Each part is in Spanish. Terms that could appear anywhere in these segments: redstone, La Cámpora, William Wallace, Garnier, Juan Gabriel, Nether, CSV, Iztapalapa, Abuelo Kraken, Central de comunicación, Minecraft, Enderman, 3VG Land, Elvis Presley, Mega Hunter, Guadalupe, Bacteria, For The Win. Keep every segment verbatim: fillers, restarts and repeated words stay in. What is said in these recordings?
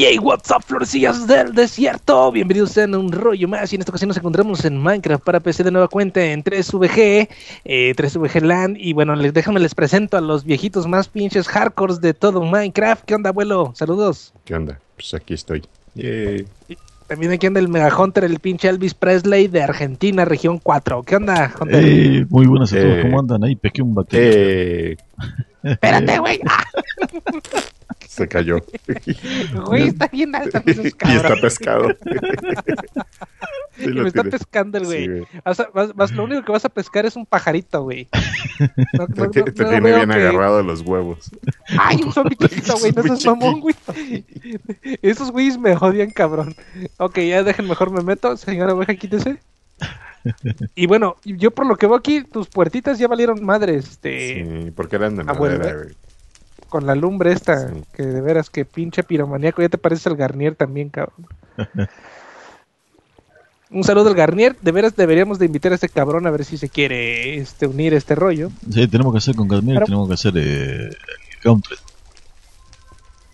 Yay, what's up, florecillas del desierto. Bienvenidos a un rollo más. Y en esta ocasión nos encontramos en Minecraft para P C de nueva cuenta en tres V G, eh, tres V G Land. Y bueno, les, déjame les presento a los viejitos más pinches hardcores de todo Minecraft. ¿Qué onda, abuelo? Saludos. ¿Qué onda? Pues aquí estoy. Yay. También aquí anda el Mega Hunter, el pinche Elvis Presley de Argentina, región cuatro. ¿Qué onda, Hunter? Eh, muy buenas a todos. Eh, ¿Cómo andan ahí? Pequé un bacteria. Eh. Espérate, güey. Se cayó. Güey, está bien alta. Y está pescado. Sí, y me tiré. Está pescando el güey. Sí, vas, vas, vas, lo único que vas a pescar es un pajarito, güey. No, te, no, te, no, te no tiene bien que... agarrado de los huevos. Ay, un zombie chiquito, güey. No seas mamón, güey. Esos güeyes me jodían, cabrón. Ok, ya dejen, mejor me meto. Señora oveja, quítese. Y bueno, yo por lo que veo aquí, tus puertitas ya valieron madres. Este... Sí, porque eran de madera, güey. Con la lumbre esta, sí. Que de veras, que pinche piromaníaco, ya te pareces al Garnier también, cabrón. Un saludo al Garnier, de veras deberíamos de invitar a este cabrón a ver si se quiere este unir a este rollo. Sí, tenemos que hacer con Garnier, pero... tenemos que hacer eh, Country.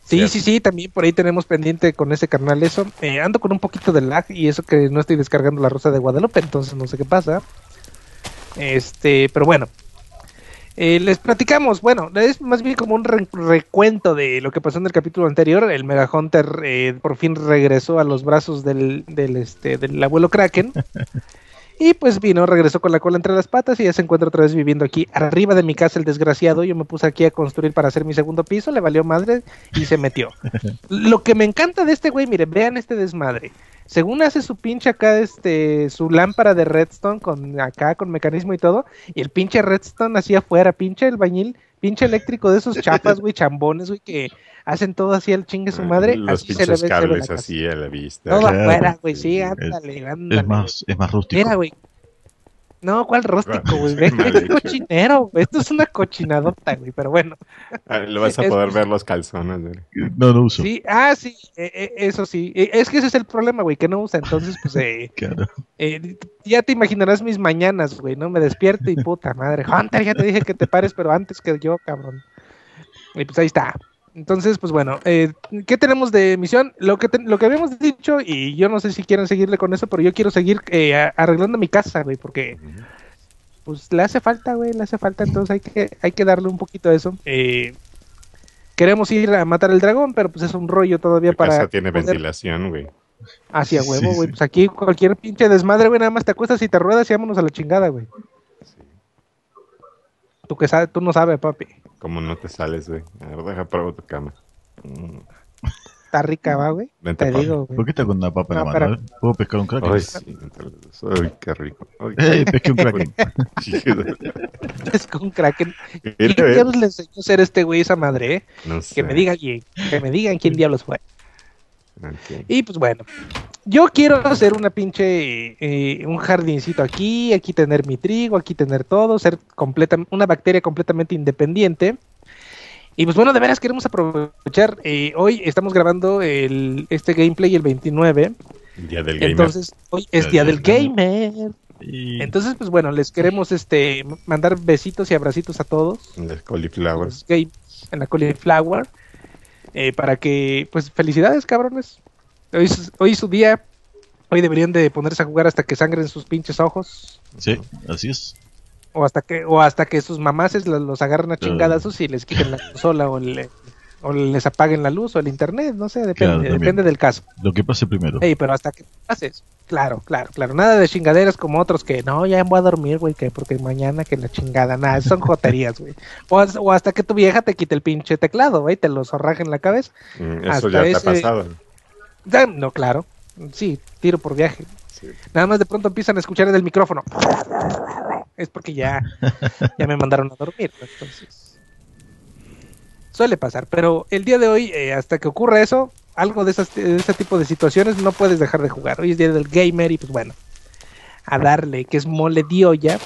Sí, ¿cierto? Sí, sí, también por ahí tenemos pendiente con ese carnal eso. Eh, ando con un poquito de lag y eso que no estoy descargando la Rosa de Guadalupe, entonces no sé qué pasa. Este, pero bueno. Eh, les platicamos, bueno, es más bien como un re recuento de lo que pasó en el capítulo anterior. El Mega Hunter eh, por fin regresó a los brazos del, del, este, del abuelo Kraken. Y pues vino, regresó con la cola entre las patas y ya se encuentra otra vez viviendo aquí arriba de mi casa el desgraciado. Yo me puse aquí a construir para hacer mi segundo piso, le valió madre y se metió. Lo que me encanta de este güey, miren, vean este desmadre. Según hace su pinche acá, este, su lámpara de redstone con acá, con mecanismo y todo, y el pinche redstone así afuera, pinche albañil, pinche eléctrico de esos chapas, güey, chambones, güey, que hacen todo así al chingue su madre. Los así pinches se le cables así a la vista. Todo claro, afuera, güey, sí, ándale, es, ándale. Es más, es más rústico. Mira, güey. No, ¿cuál rústico, güey? Esto es cochinero, güey. Esto es una cochinadota, güey, pero bueno. Lo vas a poder es... ver los calzones, güey. No, no uso. Sí, ah, sí, eh, eh, eso sí. Eh, es que ese es el problema, güey, que no usa. Entonces, pues, eh, claro. eh, ya te imaginarás mis mañanas, güey, ¿no? Me despierto y puta madre. Hunter, ya te dije que te pares, pero antes que yo, cabrón. Y pues ahí está. Entonces, pues bueno, eh, ¿qué tenemos de misión? Lo que te, lo que habíamos dicho, y yo no sé si quieren seguirle con eso, pero yo quiero seguir eh, arreglando mi casa, güey, porque pues le hace falta, güey, le hace falta, entonces hay que, hay que darle un poquito a eso. Eh, queremos ir a matar al dragón, pero pues es un rollo todavía para... La casa tiene poder... ventilación, güey. Hacia huevo, sí, güey, sí. Pues aquí cualquier pinche desmadre, güey, nada más te acuestas y te ruedas y vámonos a la chingada, güey. Sí. Tú que sabes, tú no sabes, papi. Como no te sales, güey. A ver, deja probar tu cama. Mm. Está rica, va, güey. Te papa. Digo, güey. ¿Por qué está con una papa no, en la mano? Pero... ¿Puedo pescar un Kraken? Ay, sí. Ay, qué rico. Ay, hey, pesqué un Kraken. Pesqué un Kraken. ¿Quién diablos le enseñó a ser este güey esa madre, eh? No sé. Que me digan quién. Que me digan quién diablos fue. Okay. Y pues bueno. Yo quiero hacer una pinche, eh, un jardincito aquí, aquí tener mi trigo, aquí tener todo, ser completa, una bacteria completamente independiente. Y pues bueno, de veras queremos aprovechar, eh, hoy estamos grabando el, este gameplay el veintinueve. Día del Gamer. Entonces, hoy es Día, día del, del Gamer. gamer. Y... Entonces, pues bueno, les queremos este mandar besitos y abracitos a todos. En la cauliflower. En la cauliflower. Eh, para que, pues, felicidades, cabrones. Hoy, hoy su día, hoy deberían de ponerse a jugar hasta que sangren sus pinches ojos. Sí, así es. O hasta que, o hasta que sus mamases los, los agarren a chingadazos y les quiten la consola o, le, o les apaguen la luz o el internet, no sé, depende, claro, depende del caso. Lo que pase primero. Ey, pero hasta que pases, claro, claro, claro, nada de chingaderas como otros que, no, ya voy a dormir, güey, que porque mañana que la chingada, nada, son joterías, güey. O, o hasta que tu vieja te quite el pinche teclado, güey, te lo zorraje en la cabeza. Mm, eso hasta ya te ha pasado, eh, no, claro, sí, tiro por viaje. Sí. Nada más de pronto empiezan a escuchar el micrófono. Es porque ya, ya me mandaron a dormir, ¿no? Entonces suele pasar, pero el día de hoy, eh, hasta que ocurra eso, algo de, esas, de ese tipo de situaciones, no puedes dejar de jugar. Hoy es Día del Gamer y pues bueno, a darle, que es mole de olla.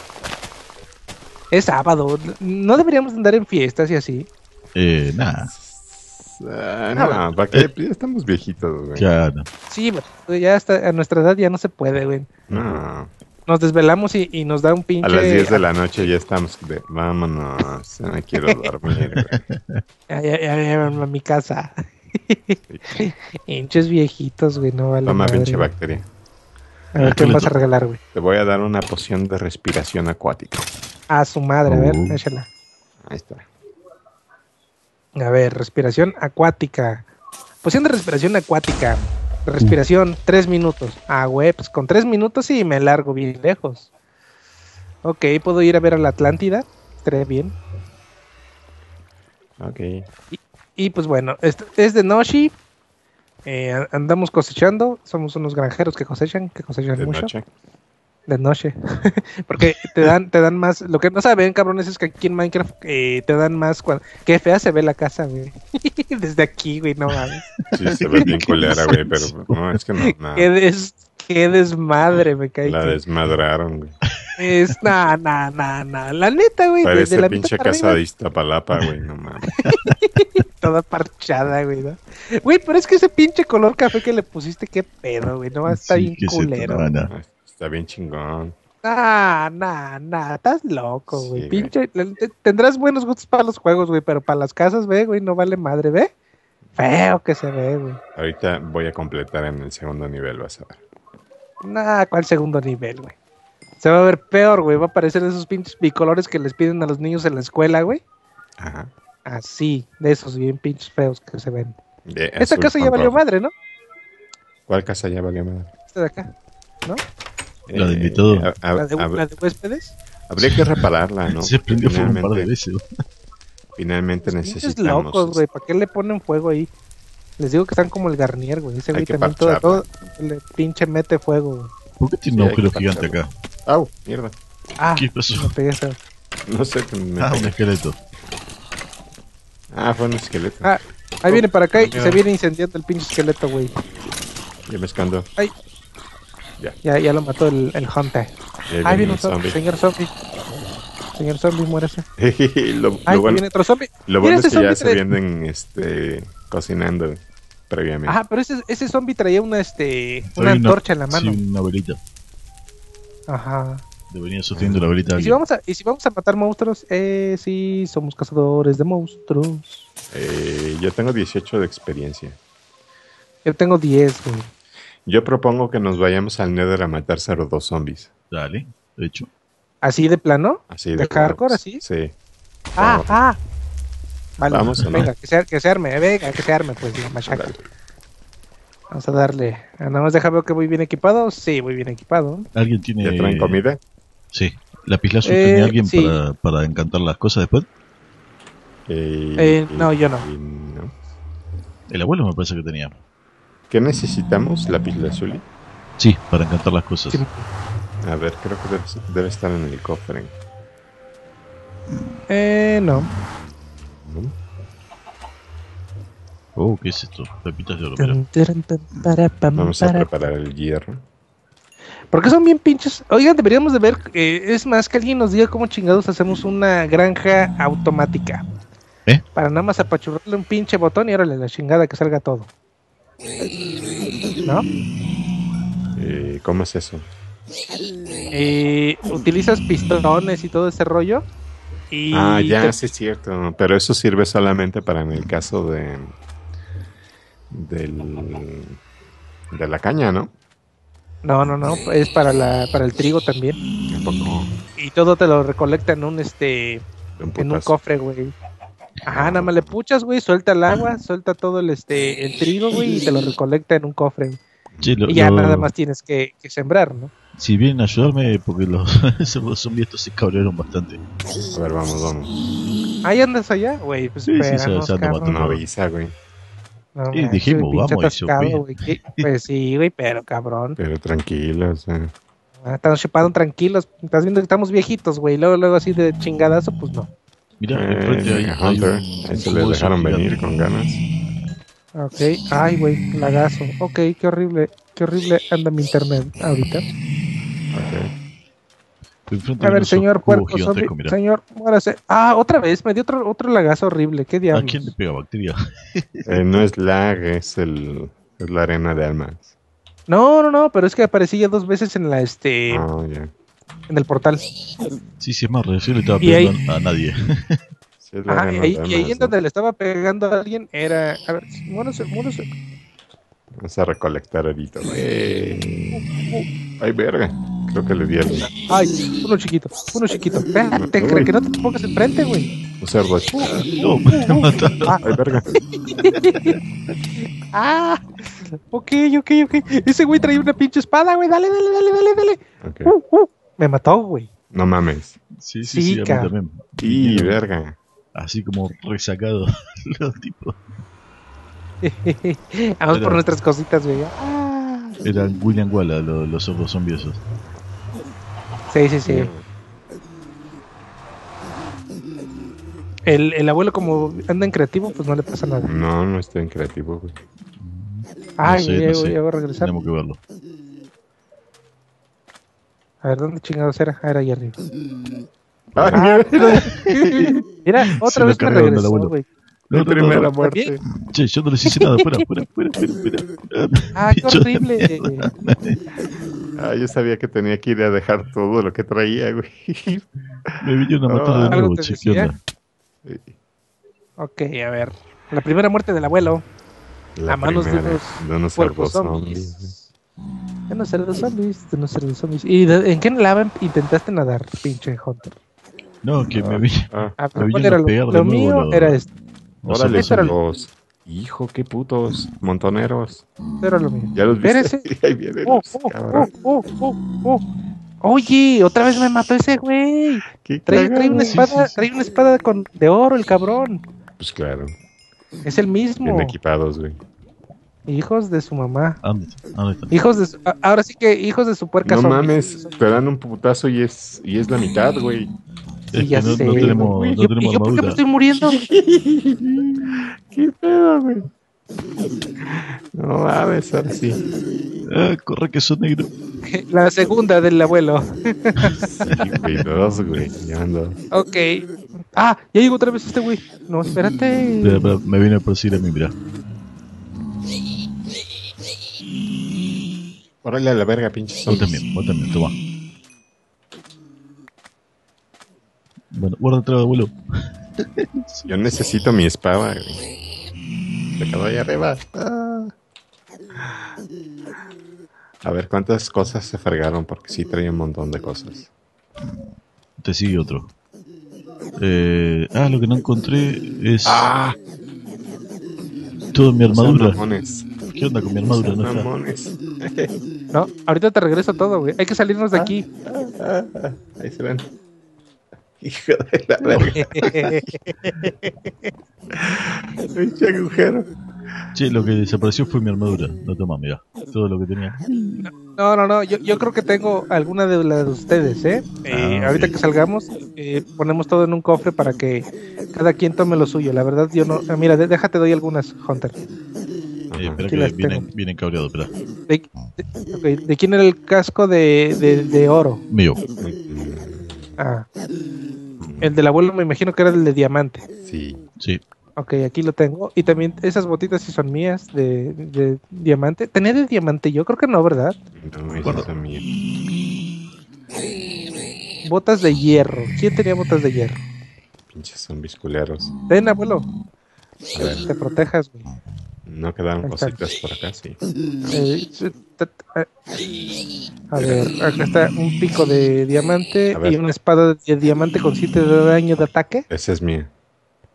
Es sábado, no deberíamos andar en fiestas y así. Eh, nada. Ah, no, ah, ¿para qué? Ya estamos viejitos, güey. Claro. Sí, ya hasta a nuestra edad ya no se puede, güey. No. Nos desvelamos y, y nos da un pinche... A las diez de la noche ya estamos de... Vámonos, no quiero dormir, güey. Ya, ya, ya, ya, a mi casa. Hinches viejitos, güey, no vale. Toma, madre, pinche bacteria. A ver, ¿qué me vas a regalar, güey? Te voy a dar una poción de respiración acuática. A su madre, a ver, uh. échala. Ahí está. A ver, respiración acuática. Poción de respiración acuática. Respiración, tres minutos. Ah, güey, pues con tres minutos y me largo bien lejos. Ok, ¿puedo ir a ver a la Atlántida? Tres, bien. Ok. Y, y pues bueno, es, es de noche. Eh, andamos cosechando, somos unos granjeros que cosechan, que cosechan de mucho. Noche. De noche. Porque te dan, te dan más. Lo que no saben, cabrones, es que aquí en Minecraft eh, te dan más. Cuando... Qué fea se ve la casa, güey. Desde aquí, güey, no mames. Sí, se ve bien culera, güey, pero no, es que no. Nada. Qué, des... Qué desmadre, me caí. La que... desmadraron, güey. Es, nah, nah, nah, nah. La neta, güey. Parece desde la pinche casa arriba de Iztapalapa, güey, no mames. Toda parchada, güey, ¿no? Güey, pero es que ese pinche color café que le pusiste, qué pedo, güey, no, está sí, bien culero. Está bien chingón. Nah, nah, nah, estás loco, güey, sí, pinche, güey. Tendrás buenos gustos para los juegos, güey, pero para las casas, ve, güey, no vale madre, ve. Feo que se ve, güey. Ahorita voy a completar en el segundo nivel, vas a ver. Nah, ¿cuál segundo nivel, güey? Se va a ver peor, güey. Va a aparecer esos pinches bicolores que les piden a los niños en la escuela, güey. Ajá. Así, de esos bien pinches feos que se ven. De Esta casa ya valió rojo. madre, ¿no? ¿Cuál casa ya valió madre? Esta de acá, ¿no? Eh, la de invitado. Eh, ¿La, ¿La de huéspedes? Habría que repararla, ¿no? Se prendió fuego un par de veces. Finalmente los necesitamos. Locos, güey. ¿Para qué le ponen fuego ahí? Les digo que están como el Garnier, güey. Ese güey también todo, todo le pinche mete fuego, güey. ¿Por qué tiene un agujero gigante acá? ¡Au! ¡Mierda! Ah, ¿qué pasó? Me pegué esa. No sé, me Ah, pegué. un esqueleto. Ah, fue un esqueleto. Ah, ahí oh, viene para acá y mierda. Se viene incendiando el pinche esqueleto, güey. Ya me escandó. ¡Ay! Ya. ya. Ya lo mató el, el Hunter. Ahí viene, viene un zombie. Señor zombie. Señor zombie, muérase. lo, lo Ay, bueno, viene otro zombie. Lo bueno es que ya se vienen este, cocinando previamente. Ajá, pero ese, ese zombie traía una, este, una antorcha una, en la mano. Sí, una velita. Ajá. Debería sosteniendo la velita. ¿Y si, vamos a, y si vamos a matar monstruos, eh, sí, somos cazadores de monstruos. Eh, yo tengo dieciocho de experiencia. Yo tengo diez, güey. Yo propongo que nos vayamos al Nether a matar cero dos zombies. Dale, de hecho. ¿Así de plano? Así de, ¿De hardcore, así? Sí. Ah, favor. ah. Vale, vamos, venga, no? que, se, que se arme, venga, que se arme, pues, la machaca. Dale. Vamos a darle. Nada más deja ver que muy bien equipado. Sí, muy bien equipado. ¿Alguien tiene... ¿Ya traen comida? Sí. ¿La pizla azul eh, tiene alguien sí. para, para encantar las cosas después? Eh, eh, no, eh, yo no. no. El abuelo me parece que tenía. ¿Qué necesitamos? ¿La pizla azul? Sí, para encantar las cosas. Sí. A ver, creo que debe, debe estar en el cofre. Eh, no. ¿No? Oh, ¿qué es esto? Pepitas de oro. Vamos a preparar el hierro. Porque son bien pinches. Oigan, deberíamos de ver, eh, es más, que alguien nos diga cómo chingados hacemos una granja automática. ¿Eh? Para nada más apachurrarle un pinche botón y órale la chingada que salga todo. ¿No? Eh, ¿Cómo es eso? Eh, utilizas pistones y todo ese rollo. Y ah, ya, te... sí es cierto. Pero eso sirve solamente para en el caso de... Del, de la caña, ¿no? No, no, no, es para la para el trigo también. Tampoco. Y todo te lo recolecta en un este un en un cofre, güey. Ajá, nada más le puchas, güey, suelta el agua, suelta todo el este el trigo, güey, y te lo recolecta en un cofre. Sí, lo, y ya lo... nada más tienes que, que sembrar, ¿no? Si vienen a ayudarme, porque los, los zombies estos se cabrearon bastante. A ver, vamos, vamos. Ahí andas allá, güey, pues sí, espéranos, sí, no avisa, güey. No, y man, dijimos, vamos atascado, güey. Pues sí, güey, pero cabrón. Pero tranquilos, eh. ah, estamos chupando tranquilos. Estás viendo que estamos viejitos, güey. Luego, luego así de chingadazo, pues no. Mira, eh, enfrente ahí. Hunter, hay un... eso les dejaron venir con ganas. Ok, ay, güey, lagazo. Ok, qué horrible, qué horrible anda mi internet ahorita. Ok. A ver, señor puerco zombie, señor, muérase. Ah, otra vez, me dio otro, otro lagazo horrible, qué diablos. ¿A quién le pega bacteria? eh, no es lag, es, el, es la arena de almas. No, no, no, pero es que aparecí ya dos veces en la, este... Oh, yeah. En el portal. Sí, sí, es más, refiero, no estaba pegando a nadie. Sí, Ajá, no, ahí, y ahí eso. En donde le estaba pegando a alguien era... A ver, múrese, múrese. Vamos a recolectar ahorita, güey. Ay, verga. Creo que le di al... Ay, uno chiquito, uno chiquito. Espérate, creo que no te pongas enfrente, güey. Un cerdo. No, ay, verga. Ah, ok, ok, ok. Ese güey traía una pinche espada, güey. Dale, dale, dale, dale, dale. Okay. Uh, uh. Me mató, güey. No mames. Sí, sí, sí, sí a mí también. Y sí, verga. Así como resacado. Los tipos. Vamos era, por nuestras cositas, güey. Ah, eran William Wallace lo, los ojos zombiosos. Sí, sí, sí. El, el abuelo, como anda en creativo, pues no le pasa nada. No, no está en creativo, güey. Ay, no sé, no sé. Ya voy a regresar. Tenemos que verlo. A ver, ¿dónde chingados era? Ah, era ahí arriba. Ah, mira, otra vez me regresó, güey. La primera muerte. Che, yo no les hice nada. Fuera, fuera, fuera, fuera, fuera. Ah, qué horrible. Ah, yo sabía que tenía que ir a dejar todo lo que traía, güey. Me vinieron a matar de nuevo, che, ¿qué onda? Ok, a ver. La primera muerte del abuelo. A manos de unos cuerpos zombies. De unos cerdos zombies, de unos cerdos zombies. ¿Y de, en qué lava intentaste nadar, pinche Hunter? No, que me vi. Ah, me vi era a pegar lo, de lo mío nuevo, era esto. Órale, son los... Hijo, qué putos montoneros. Pero lo mismo. Ya los viste. Ahí vienen oh, los, oh, oh, oh, oh. Oye, otra vez me mató ese güey. Trae, trae una espada, trae una espada con, de oro, el cabrón. Pues claro. Es el mismo. Bien equipados, güey. Hijos de su mamá. Hijos de su, ahora sí que hijos de su puerca. No zombies. Mames, te dan un putazo y es y es la mitad, güey. Sí, ya no, sé. No tenemos, güey. No tenemos ¿Y yo por qué me estoy muriendo? ¿Qué pedo, güey? No mames, ahora sí. Ah, corre que son negro. La segunda del abuelo. Sí, güey, dos, güey. Ok. Ah, ya llegó otra vez este güey. No, espérate. Pero, pero, me vino a perseguir a mí, mira. Órale a la verga, pinche. Vos también, vos también, toma. Bueno, guarda atrás, abuelo. Yo necesito mi espada, güey. Se quedó ahí arriba. Ah. A ver cuántas cosas se fregaron, porque sí trae un montón de cosas. Te sigue otro. Eh, ah, lo que no encontré es... ¡Ah! Toda mi armadura. ¿Qué onda con mi armadura? No, no, ahorita te regreso todo, güey. Hay que salirnos de aquí. Ah, ah, ah. Ahí se ven. Hijo de la verga. Pinche agujero. Che, lo que desapareció fue mi armadura. No toma, mira. Todo lo que tenía. No, no, no. Yo, yo creo que tengo alguna de las de ustedes, ¿eh? Ah, eh ahorita sí. Que salgamos, eh, ponemos todo en un cofre para que cada quien tome lo suyo. La verdad, yo no. Eh, mira, de, déjate, doy algunas, Hunter. Eh, espera que vienen, vienen cabreados, espera. ¿De, de, okay. ¿De quién era el casco de, de, de oro? Mío. Ah. El del abuelo me imagino que era el de diamante. Sí, sí. Ok, aquí lo tengo. Y también esas botitas sí son mías de, de diamante. ¿Tenía de diamante? Yo creo que no, ¿verdad? No, esas son mías. Botas de hierro. ¿Quién tenía botas de hierro? Pinches zombies culeros. Ten, abuelo. A ver. Te protejas, güey. No quedaron cositas por acá, sí. Eh, a ver, acá está un pico de diamante y una espada de diamante con siete de daño de ataque. Esa es mía.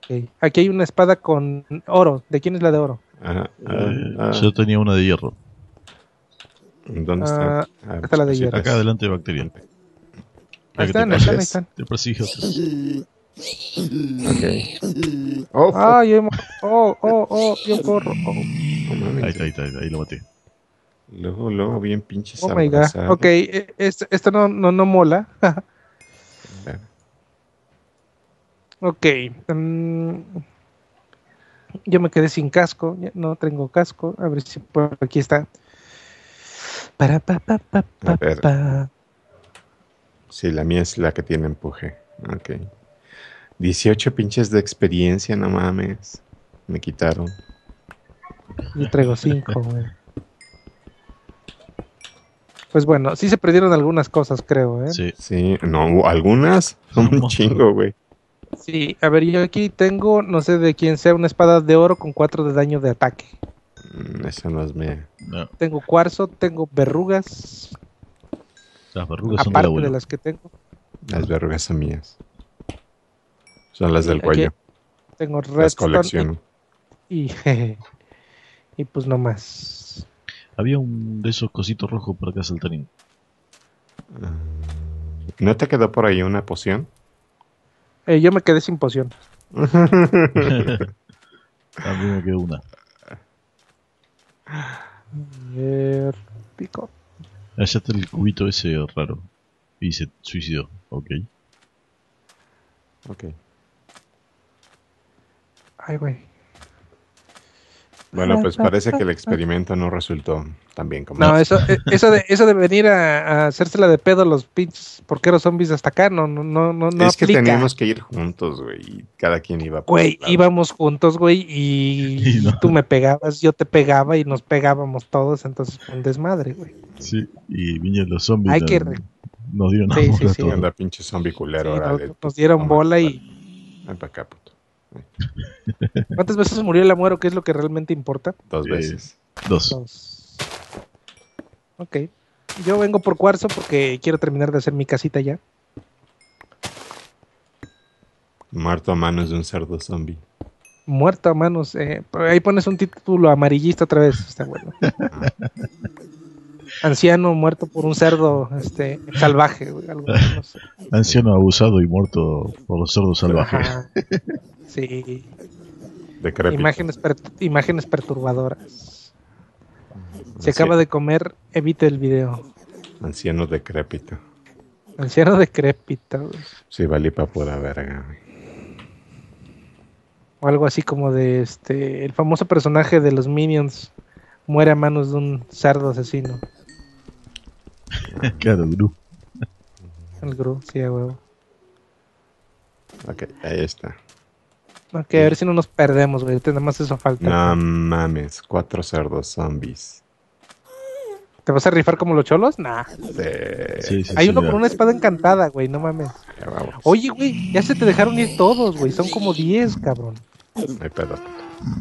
Okay. Aquí hay una espada con oro. ¿De quién es la de oro? Ah, ah, ah. Yo tenía una de hierro. ¿Dónde está? Ah, ah, está la de hierro. Acá adelante de Bacteria. Ahí están, ahí están, ahí están. Te persigo. Okay. Oh, ah, yo oh, oh, oh, yo corro. Oh. Ahí está, ahí está, ahí lo maté. Luego, luego, bien pinche oh my God. Ok, esto, esto no, no, no mola. Ok. Um, yo me quedé sin casco, no tengo casco. A ver si por aquí está. Para, pa, pa, pa, pa, pa. Sí, la mía es la que tiene empuje. Ok. dieciocho pinches de experiencia, no mames. Me quitaron. Yo traigo cinco, güey. Pues bueno, sí se perdieron algunas cosas, creo, ¿eh? Sí, sí. No, algunas son un chingo, güey. Sí, a ver, yo aquí tengo, no sé de quién sea, una espada de oro con cuatro de daño de ataque. Mm, esa no es mía. No. Tengo cuarzo, tengo verrugas. Las verrugas son de la abuela. Aparte de las que tengo. Las verrugas son mías. Son las del cuello. Aquí tengo las colecciono. Y, y, y pues no más. Había un de esos cositos rojos por acá, saltarín. ¿No te quedó por ahí una poción? Eh, yo me quedé sin poción. A mí me quedó una. Eh, pico. Allá está el cubito ese raro. Y se suicidó. Ok. Ok. Ay, güey. Bueno, pues parece que el experimento no resultó tan bien como... No, eso, eso, de, eso de venir a, a hacérsela de pedo a los pinches porqueros zombies hasta acá, no, no, no, no aplica. Es que teníamos que ir juntos, güey, y cada quien iba por... Güey, íbamos juntos, güey, y, y no. Tú me pegabas, yo te pegaba y nos pegábamos todos, entonces un desmadre, güey. Sí, y vinieron los zombies. Hay que... Nos dieron sí, sí, sí. Anda, pinche zombie culero, sí, órale, nos, nos dieron bola y... Ven para acá, puto. ¿Cuántas veces murió el amor o qué es lo que realmente importa? Dos veces. Eh, dos. dos. Ok. Yo vengo por cuarzo porque quiero terminar de hacer mi casita ya. Muerto a manos de un cerdo zombie. Muerto a manos. Eh, ahí pones un título amarillista otra vez. Está bueno. Anciano muerto por un cerdo este, salvaje. Algo, no sé. Anciano abusado y muerto por los cerdos salvajes. Ajá. Sí. Imágenes, per imágenes perturbadoras. Se acaba de comer, evite el video. Anciano decrépito. Anciano decrépito. Sí, vale para pura verga. O algo así como de este, el famoso personaje de los Minions muere a manos de un cerdo asesino. Claro, Gru. El Gru, sí, a huevo. Ok, ahí está. Ok, a ver si no nos perdemos, güey. Nada más eso falta. No mames, cuatro cerdos zombies. ¿Te vas a rifar como los cholos? Nah. De... Sí, sí, hay sí, uno ya con una espada encantada, güey. No mames. Oye, güey, ya se te dejaron ir todos, güey. Son como diez, cabrón. Ay, perdón.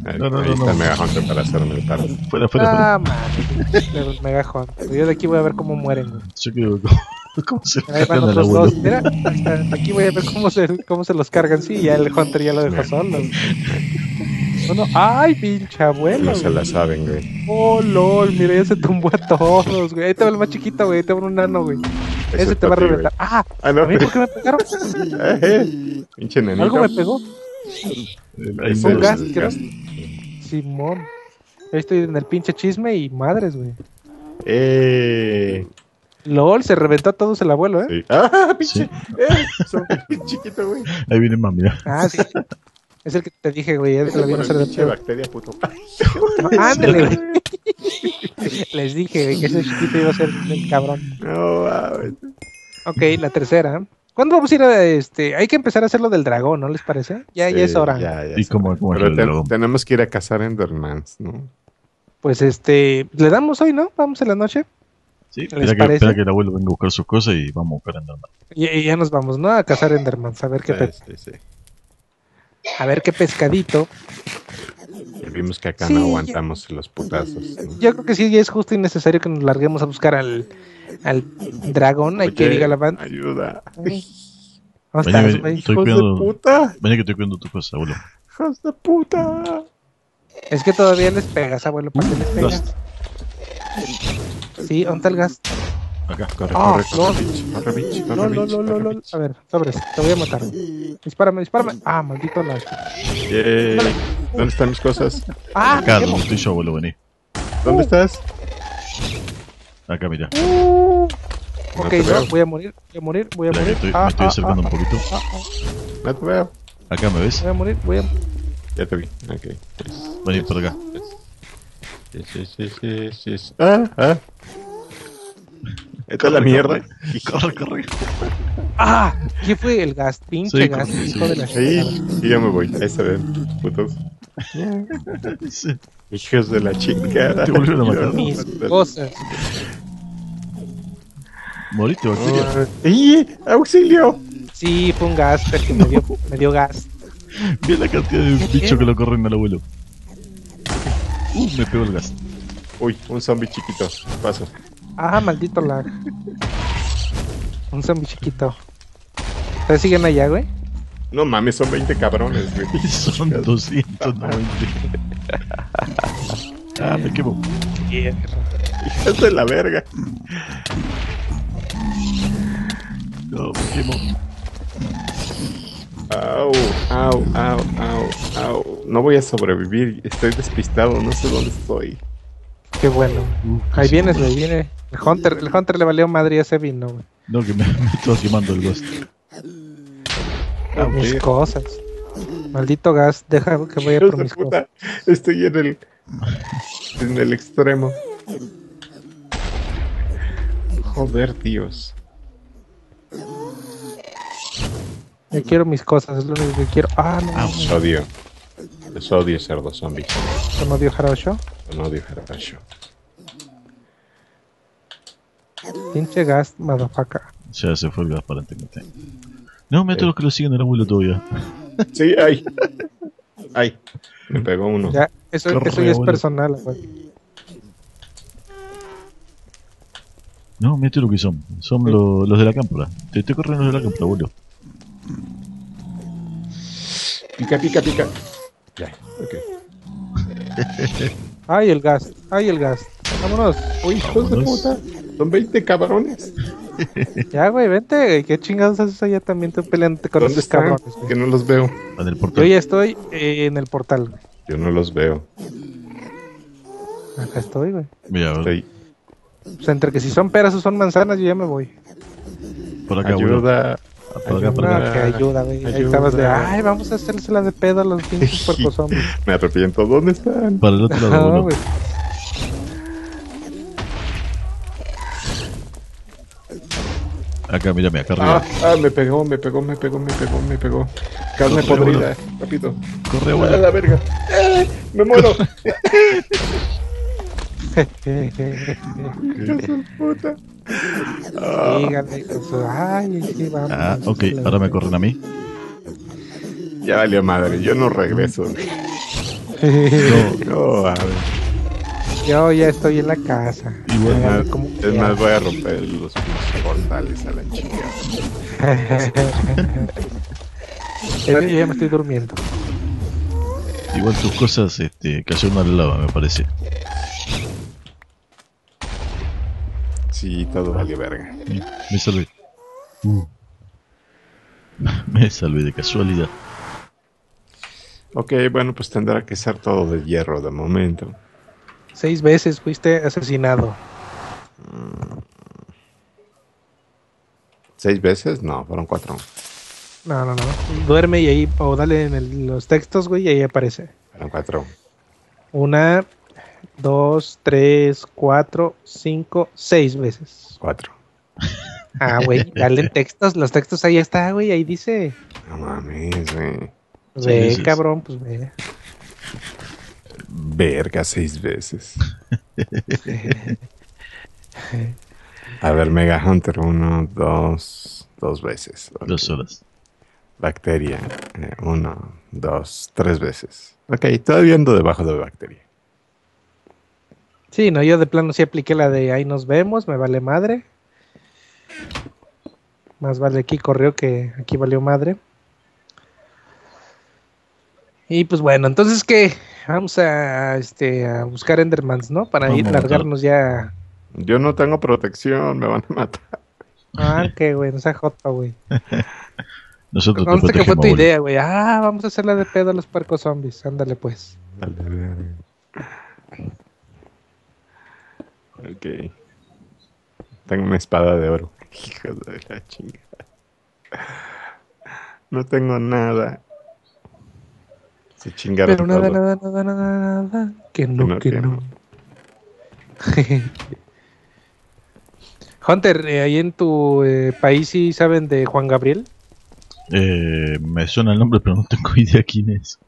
Ahí, no, no, ahí no, está no. El Mega Hunter para hacerme el paro. Fuera, fuera. Ah, madre. Mega Hunter. Yo de aquí voy a ver cómo mueren, güey. Yo creo que... ¿Cómo se ahí van otros dos? Mira, aquí voy a ver cómo se, cómo se los cargan. Sí, ya el Hunter ya lo dejó solo. Bueno, ¡ay, pinche abuelo! No se la saben, güey. ¡Oh, lol! Mira, ya se tumbó a todos, güey. Ahí te va el más chiquito, güey. Ahí te va un nano, güey. Ese, Ese te va a reventar. Güey. ¡Ah! ¿A mí por qué me pegaron? ¡Pinche nenito! ¿Algo me pegó? ¿Un el, gas? El gas. Simón. Ahí estoy en el pinche chisme y madres, güey. ¡Eh! LOL, se reventó a todos el abuelo, ¿eh? Sí. ¡Ah, pinche! Sí. ¡Eh! Son bien chiquito, güey. Ahí viene mami, mira. Ah, sí. Es el que te dije, güey. Es el que la viene a hacer de pinche bacteria, puto. ¡Ándale, güey! Les dije, güey, que ese chiquito iba a ser el cabrón. No, güey. Ok, la tercera. ¿Cuándo vamos a ir a este? Hay que empezar a hacer lo del dragón, ¿no les parece? Ya, sí, ya es hora. Ya, ya. Y como, como pero ten, tenemos que ir a cazar endermans, ¿no? Pues este... Le damos hoy, ¿no? Vamos en la noche. Sí, espera que, espera que el abuelo venga a buscar sus cosas y vamos a buscar enderman. Y, y ya nos vamos, ¿no? A cazar enderman, a ver qué pe... sí, sí. A ver qué pescadito. Y vimos que acá sí, no aguantamos ya... los putazos, ¿no? Yo creo que sí, ya es justo y necesario que nos larguemos a buscar al, al dragón. Hay que diga la banda. Ayuda. Ay. ¿Cómo estás, ven, ven, estoy cuidando, puta? Ven que estoy cuidando tus cosas, abuelo. ¡Hijos de puta! Es que todavía les pegas, abuelo. ¿Para qué les pegas? Lost. Sí, ¿dónde el gas? Acá, corre, oh, corre, corre, bitch, corre, bitch, corre, bitch, corre, corre, corre. A ver, sobres, te voy a matar. Dispárame, dispárame. Ah, maldito la... Yeah. ¿Dónde están mis cosas? Ah, acá, donde estoy yo, abuelo, vení. ¿Dónde uh. estás? Acá, mira. Uh. Ok, no no, voy a morir, voy a morir, voy a mira, morir. Estoy, ah, me estoy acercando ah, un poquito. Ah, ah. No te veo. Acá, ¿me ves? Voy a morir, voy a... Ya te vi, ok. Vení, por acá. Sí, sí, sí, sí, sí. Ah, ah. Esta es la mierda. Corre, corre. Ah, ¿qué fue el gas? Pinche gas. Hijo de la chingada. Sí, ya me voy. Ahí se ven, putos. Hijos de la chingada. Te volvieron a matar. Mis cosas. Moriste, bacteria. ¡Auxilio! Sí, fue un gas, que me dio, me dio gas. Ve la cantidad de bicho que lo corren al abuelo. Uh, me pegó el gas. Uy, un zombie chiquito. Paso. Ah, maldito lag. Un zombie chiquito. ¿Ustedes siguen allá, güey? No mames, son veinte cabrones, güey. Son doscientos noventa. Ah, me quemo. Yeah. Hijas de la verga. No, me quemo. Au, au, au, au, au. No voy a sobrevivir, estoy despistado, no sé dónde estoy. Qué bueno. Uh, ahí sí, vienes, ahí viene. El Hunter, el Hunter le valió madre a ese vino, güey. No, que me, me estoy quemando el gas. Ah, mis tío. Cosas. Maldito gas, deja que voy a por mis puta. Cosas. Estoy en el... en el extremo. Joder, Dios. Yo quiero mis cosas, es lo único que quiero. Ah, no. Ah, los odio. Los odio, cerdo zombies. ¿Son odio Harasho? Son odio Harasho. Pinche gas, madafaca. Ya se fue el gas, aparentemente. No, me eh. los que lo siguen al abuelo todavía. Sí, ay. Ay. Me pegó uno. Ya, eso, Corre, eso ya es personal, güey. No, mete lo que son. Son sí. los, los de la cámpora. Te estoy corriendo los de la cámpora, abuelo. Pica, pica, pica. Ya, ok. Ay, el gas. Ay, el gas. Vámonos. Uy, hijos de puta. Son veinte cabrones. Ya, güey, vente. ¿Qué chingados haces allá también? Te pelean con ¿Dónde los cabrones. Güey. Que no los veo. En el portal. Yo ya estoy eh, en el portal. Güey. Yo no los veo. Acá estoy, güey. Mira, estoy. Pues entre que si son peras o son manzanas, yo ya me voy. Por acá, ayuda. Ayuda, ayuda, que ayuda, güey. Ahí estabas de, ay, vamos a hacerse la de pedo a los pinches puercos hombres. Me arrepiento, ¿dónde están? Para el otro lado, no, güey. Acá, mírame, acá arriba. Ah, ah, me pegó, me pegó, me pegó, me pegó, me pegó. Carne corre, podrida, bueno. eh, papito. Corre, güey. Ah, la verga. Eh, me muero. ¡Qué puta! Dígame, ay, qué vamos. Ah, ok, ahora me corren a mí. Ya valió madre, yo no regreso. No, no, a ver. Yo ya estoy en la casa. Y bueno, es, más, es más, voy a romper los portales a la chica. Yo ya me estoy durmiendo. Igual tus cosas este, cayeron al lava, me parece. Sí, todo vale verga. Me salvé. Uh. Me salvé de casualidad. Ok, bueno, pues tendrá que ser todo de hierro de momento. Seis veces fuiste asesinado. ¿Seis veces? No, fueron cuatro. No, no, no. Duerme y ahí, o dale en el, los textos, güey, y ahí aparece. Fueron cuatro. Una, dos, tres, cuatro, cinco, seis veces. Cuatro. Ah, güey, dale en textos, los textos ahí está, güey, ahí dice. No mames, güey. Ve, cabrón, pues ve. Verga, seis veces. A ver, Mega Hunter, uno, dos, dos veces. Okay. Dos horas. Bacteria, eh, uno, dos, tres veces. Ok, todavía ando debajo de Bacteria. Sí, no, yo de plano sí apliqué la de ahí nos vemos, me vale madre. Más vale aquí corrió que aquí valió madre. Y pues bueno, entonces ¿qué? Vamos a, este, a buscar Endermans, ¿no? Para vamos ir largarnos ya. Yo no tengo protección, me van a matar. Ah, qué güey, no sea jota, güey. Nosotros te protegemos, que fue tu idea, güey. Ah, vamos a hacerla de pedo a los puercos zombies. Ándale, pues. Dale, dale. Ok. Tengo una espada de oro. Hijo de la chingada. No tengo nada. Pero nada, nada, nada, nada, nada. Que no, no que, que no. Hunter, ¿eh, ahí en tu eh, país sí saben de Juan Gabriel? Eh, me suena el nombre, pero no tengo idea quién es.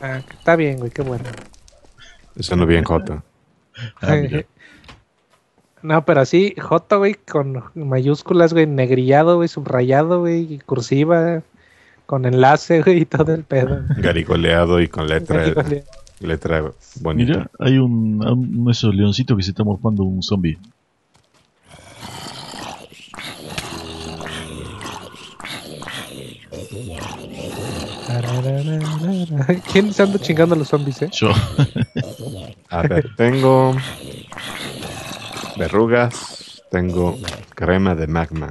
Ah, está bien, güey, qué bueno. Eso no bien, Jota. Ah, No, pero así, J, güey, con mayúsculas, güey, negrillado, güey, subrayado, güey, cursiva, con enlace, güey, y todo el pedo. Garigoleado y con letra, letra bonita. Mira, hay un, un esos leoncito que se está morfando un zombie. ¿Quién se anda chingando a los zombies, eh? Yo. A ver, tengo verrugas, tengo crema de magma.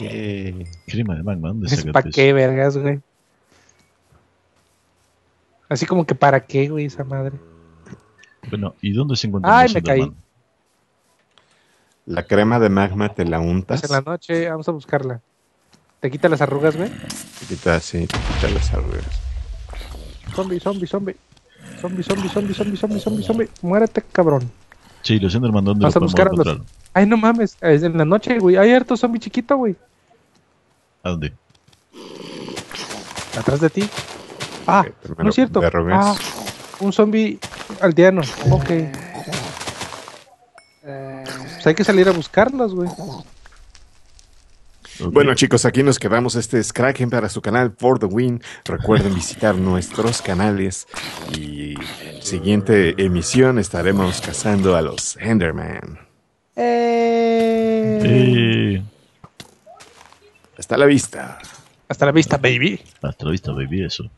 Eh, crema de magma, ¿dónde sacaste? ¿Para qué, vergas, güey? Así como que para qué, güey, esa madre. Bueno, ¿y dónde se encuentra? Ay, me caí. Man? La crema de magma te la untas. Pues en la noche, vamos a buscarla. ¿Te quita las arrugas, güey? Te quita, sí, te quita las arrugas. Zombie, zombie, zombie. Zombie, zombie, zombie, zombie, zombie, zombie, zombie. Muérete, cabrón. Sí, los Enderman, ¿dónde los podemos encontrar? Ay, no mames, es en la noche, güey. Hay harto zombie chiquito, güey. ¿A dónde? Atrás de ti. Ah, okay, no es cierto. Ah, un zombie aldeano. Ok. Pues hay que salir a buscarlos, güey. Okay. Bueno, chicos, aquí nos quedamos. Este es Kraken para su canal For The Win. Recuerden visitar nuestros canales y siguiente emisión estaremos cazando a los Enderman. Eh. Eh. Hasta la vista. Hasta la vista, baby. Hasta la vista, baby, eso.